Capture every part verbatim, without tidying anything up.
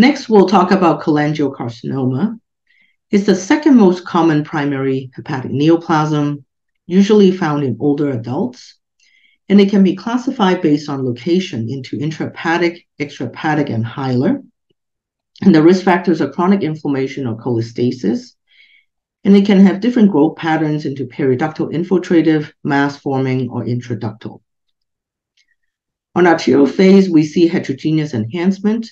Next, we'll talk about cholangiocarcinoma. It's the second most common primary hepatic neoplasm, usually found in older adults, and it can be classified based on location into intrahepatic, extrahepatic, and hilar. And the risk factors are chronic inflammation or cholestasis, and it can have different growth patterns into periductal infiltrative, mass forming, or intraductal. On arterial phase, we see heterogeneous enhancement,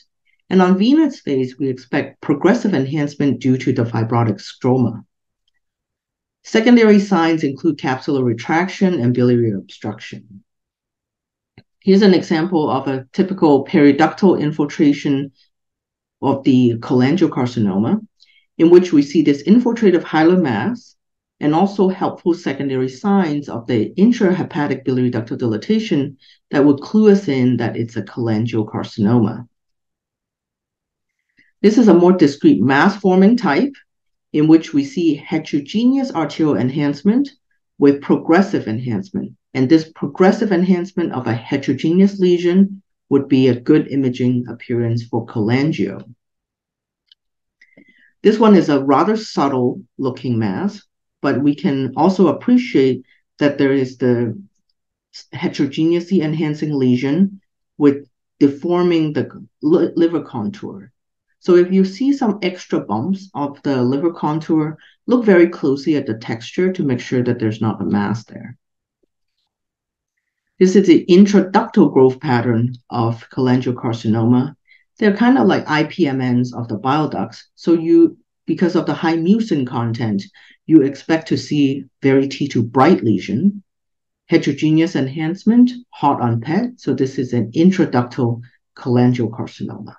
and on venous phase, we expect progressive enhancement due to the fibrotic stroma. Secondary signs include capsular retraction and biliary obstruction. Here's an example of a typical periductal infiltration of the cholangiocarcinoma, in which we see this infiltrative hilar mass and also helpful secondary signs of the intrahepatic biliary ductal dilatation that would clue us in that it's a cholangiocarcinoma. This is a more discrete mass-forming type in which we see heterogeneous arterial enhancement with progressive enhancement. And this progressive enhancement of a heterogeneous lesion would be a good imaging appearance for cholangio. This one is a rather subtle looking mass, but we can also appreciate that there is the heterogeneously enhancing lesion with deforming the liver contour. So if you see some extra bumps of the liver contour, look very closely at the texture to make sure that there's not a mass there. This is the intraductal growth pattern of cholangiocarcinoma. They're kind of like I P M Ns of the bile ducts. So you, because of the high mucin content, you expect to see very T two bright lesion, heterogeneous enhancement, hot on P E T. So this is an intraductal cholangiocarcinoma.